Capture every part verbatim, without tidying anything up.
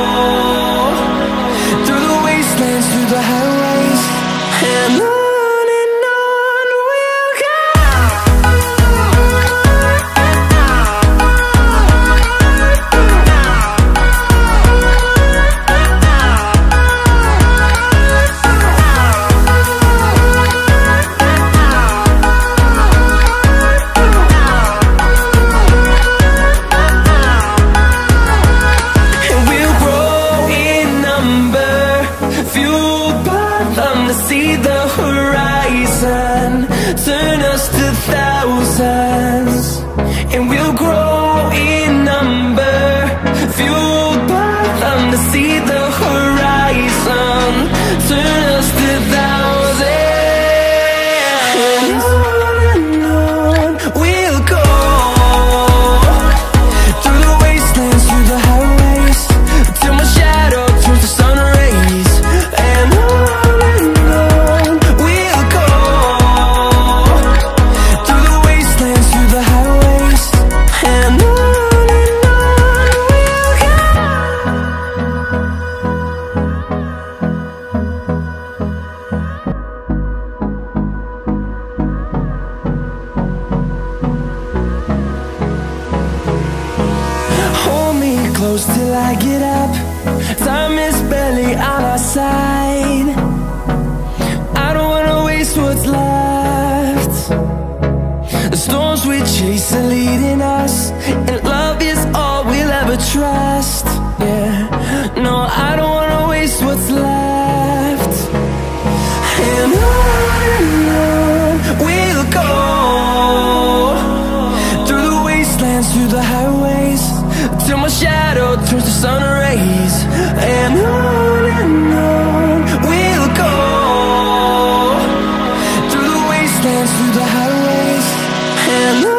and on we'll go, through the wastelands, through the highways, and on. See the horizon, turn us to thousands, and we'll grow in number, fueled by them. To see the horizon, turn us to thousands, and on and on we'll go, through the wastelands, through the highways, till my shadow turns to sun rays. And on and on close till I get up. Time is barely on our side. I don't wanna waste what's left. The storms we chase are leading us, and love is all we'll ever trust. Yeah, no, I don't wanna waste what's left. And on and on we'll go, through the wastelands, through the highways, till my shadow turns to sun rays. And on and on we'll go, through the wastelands, through the highways, and on.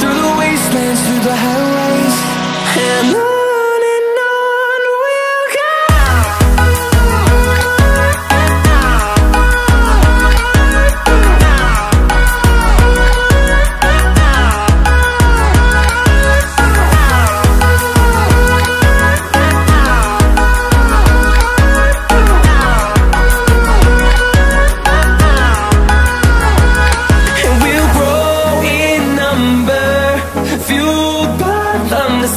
through the wastelands, through the highways, and on.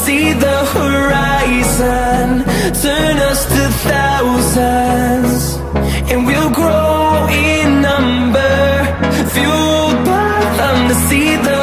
See the horizon, turn us to thousands, and we'll grow in number, fueled by them to see the